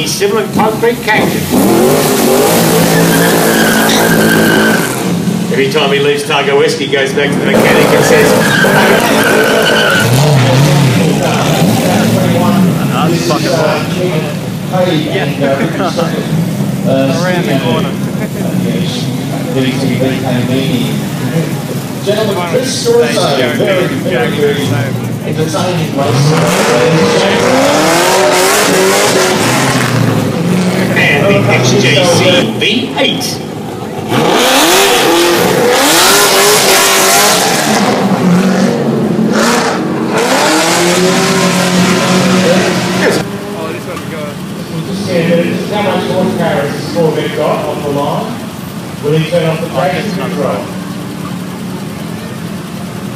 a similar concrete cactus. Every time he leaves Targa West, he goes back to the mechanic and says, around the corner. Gentlemen, this store is a very entertaining place. And the XJC V8. How much horse power has this Corvette got on the line? Will he turn off the traction control?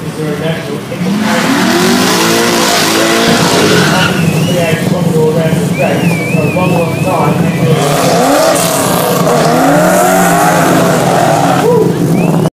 Is there a natural indicator? Create a contour around the track for a long time.